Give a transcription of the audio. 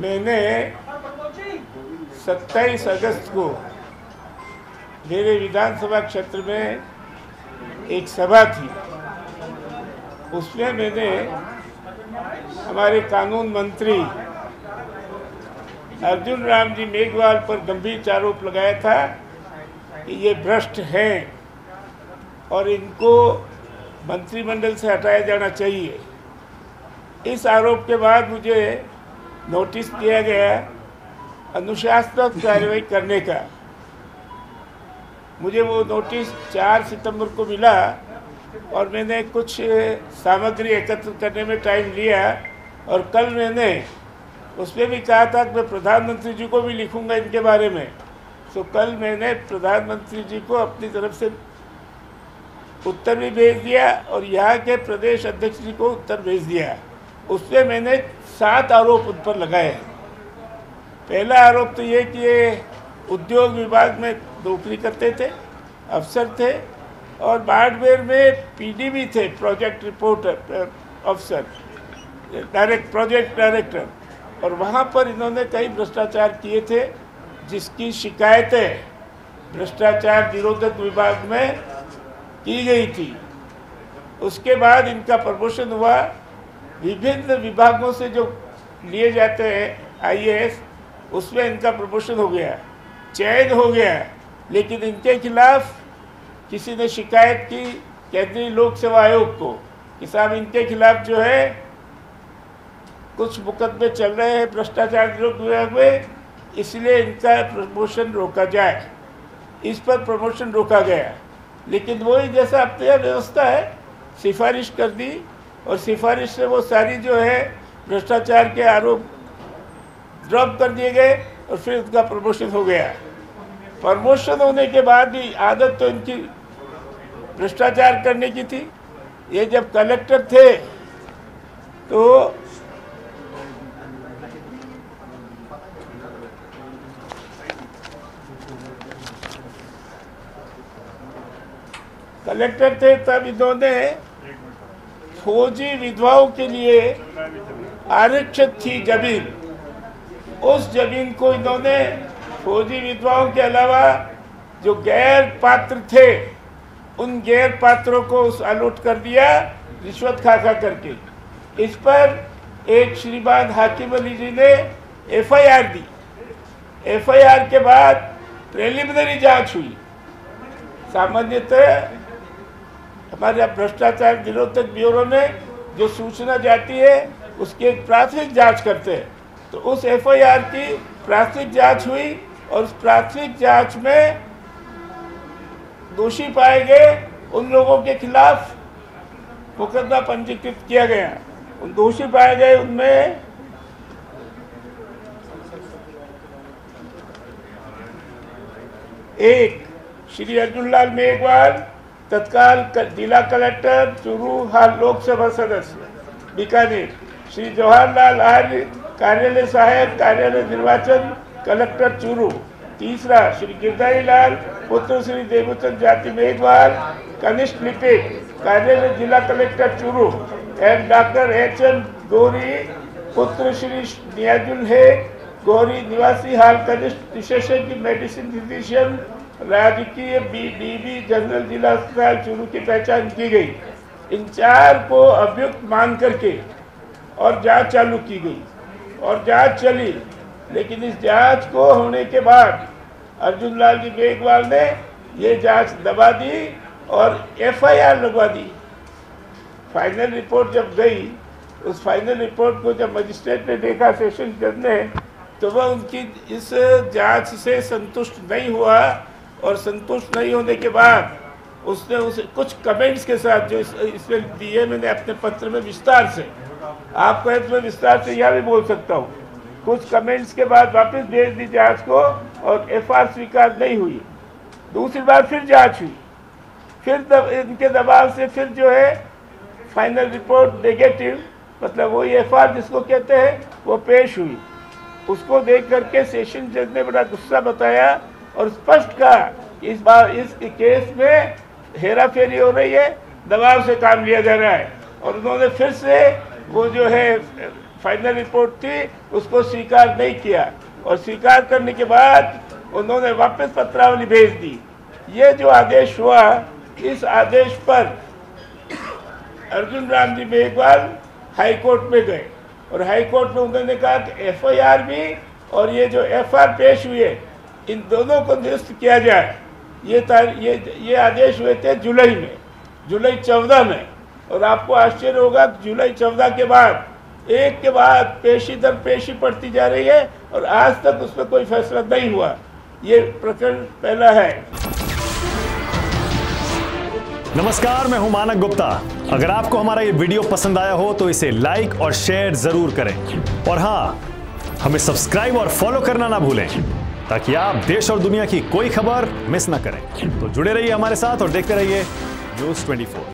मैंने 27 अगस्त को मेरे विधानसभा क्षेत्र में एक सभा थी, उसमें मैंने हमारे कानून मंत्री अर्जुन राम जी मेघवाल पर गंभीर आरोप लगाया था कि ये भ्रष्ट हैं और इनको मंत्रिमंडल से हटाया जाना चाहिए। इस आरोप के बाद मुझे नोटिस किया गया अनुशासनात्मक कार्रवाई करने का। मुझे वो नोटिस 4 सितंबर को मिला और मैंने कुछ सामग्री एकत्र करने में टाइम लिया और कल मैंने उसमें भी कहा था कि मैं प्रधानमंत्री जी को भी लिखूंगा इनके बारे में। तो कल मैंने प्रधानमंत्री जी को अपनी तरफ से उत्तर भी भेज दिया और यहाँ के प्रदेश अध्यक्ष जी को उत्तर भेज दिया। उसमें मैंने 7 आरोप उन पर लगाए। पहला आरोप तो ये कि ये उद्योग विभाग में नौकरी करते थे, अफसर थे और बाड़मेर में पीडी भी थे, प्रोजेक्ट रिपोर्टर अफसर, प्रोजेक्ट डायरेक्टर, और वहाँ पर इन्होंने कई भ्रष्टाचार किए थे जिसकी शिकायतें भ्रष्टाचार निरोधक विभाग में की गई थी। उसके बाद इनका प्रमोशन हुआ। विभिन्न विभागों से जो लिए जाते हैं आईएएस, उसमें इनका प्रमोशन हो गया, चयन हो गया, लेकिन इनके खिलाफ किसी ने शिकायत की केंद्रीय लोक सेवा आयोग को कि साहब इनके खिलाफ जो है कुछ मुकदमे चल रहे हैं भ्रष्टाचार निरोधक विभाग में, इसलिए इनका प्रमोशन रोका जाए। इस पर प्रमोशन रोका गया, लेकिन वही जैसा अपने यहाँ व्यवस्था है सिफारिश कर दी और सिफारिश से वो सारी जो है भ्रष्टाचार के आरोप ड्रॉप कर दिए गए और फिर उनका प्रमोशन हो गया। प्रमोशन होने के बाद भी आदत तो इनकी भ्रष्टाचार करने की थी। ये जब कलेक्टर थे तो कलेक्टर थे तब इन्होंने फौजी विधवाओं के लिए आरक्षित थी जमीन, उस जमीन को इन्होंने फौजी विधवाओं के अलावा जो गैर पात्र थे उन गैर पात्रों को उस अलॉट कर दिया रिश्वत खा करके। इस पर एक श्रीमान हाकिम अली जी ने एफआईआर दी। एफआईआर के बाद प्रेलिमिनरी जांच हुई। सामान्यतः हमारे यहाँ भ्रष्टाचार निरोधक ब्यूरो में जो सूचना जाती है उसकी एक प्राथमिक जांच करते हैं, तो उस एफआईआर की प्राथमिक जांच हुई और उस प्राथमिक जांच में दोषी पाए गए उन लोगों के खिलाफ मुकदमा पंजीकृत किया गया। उन दोषी पाए गए उनमें एक श्री अर्जुन लाल मेघवाल तत्काल जिला कलेक्टर चुरू, हाल लोकसभा सदस्य बीकानेर, श्री जवाहरलाल आर्य कार्यालय सहायक कार्यालय निर्वाचन कलेक्टर चुरू, तीसरा श्री गिरधारी लाल पुत्र श्री देवचंद जाति मेघवाल कनिष्ठ लिपिक कार्यालय जिला कलेक्टर चुरू एवं डॉक्टर देवचंद गोरी पुत्र श्री नियाजुल गोरी निवासी हाल कनिष्ठ विशेषज्ञ मेडिसिन फिजिशियन राजकीय बीडीबी जनरल जिला अस्पताल चुरू की पहचान की गई। इन 4 को अभियुक्त मान करके और जांच चालू की गई और जांच चली, लेकिन इस जांच को होने के बाद अर्जुन लाल जी मेघवाल ने ये जांच दबा दी और एफआईआर लगवा दी। फाइनल रिपोर्ट जब गई, उस फाइनल रिपोर्ट को जब मजिस्ट्रेट ने देखा, सेशन जज ने, तो वह उनकी इस जांच से संतुष्ट नहीं हुआ और संतुष्ट नहीं होने के बाद उसने उसे कुछ कमेंट्स के साथ जो इसमें दिए मैंने अपने पत्र में विस्तार से आपको इसमें विस्तार से यह भी बोल सकता हूँ, कुछ कमेंट्स के बाद वापस भेज दी जांच को और एफआईआर स्वीकार नहीं हुई। दूसरी बार फिर जांच हुई, फिर इनके दबाव से फिर जो है फाइनल रिपोर्ट नेगेटिव, मतलब वही एफआईआर जिसको कहते हैं, वो पेश हुई। उसको देख करके सेशन जज ने बड़ा गुस्सा बताया और स्पष्ट कहा कि इस बार इस केस में हेरा फेरी हो रही है, दबाव से काम लिया जा रहा है, और उन्होंने फिर से वो जो है फाइनल रिपोर्ट थी उसको स्वीकार नहीं किया और स्वीकार करने के बाद उन्होंने वापस पत्रावली भेज दी। ये जो आदेश हुआ, इस आदेश पर अर्जुन राम जी मेघवाल हाईकोर्ट में गए और हाईकोर्ट में उन्होंने कहा कि एफआईआर भी और ये जो एफआर पेश हुए इन दोनों को निरस्त किया जाए। ये आदेश हुए थे जुलाई में, जुलाई 14 में। और आपको आश्चर्य होगा कि जुलाई 14 के बाद एक के बाद पेशी दर पेशी पड़ती जा रही है और आज तक उसमें कोई फैसला नहीं हुआ। ये प्रकरण पहला है। नमस्कार, मैं हूं मानक गुप्ता। अगर आपको हमारा ये वीडियो पसंद आया हो तो इसे लाइक और शेयर जरूर करें और हाँ, हमें सब्सक्राइब और फॉलो करना ना भूलें ताकि आप देश और दुनिया की कोई खबर मिस ना करें। तो जुड़े रहिए हमारे साथ और देखते रहिए न्यूज़ 24।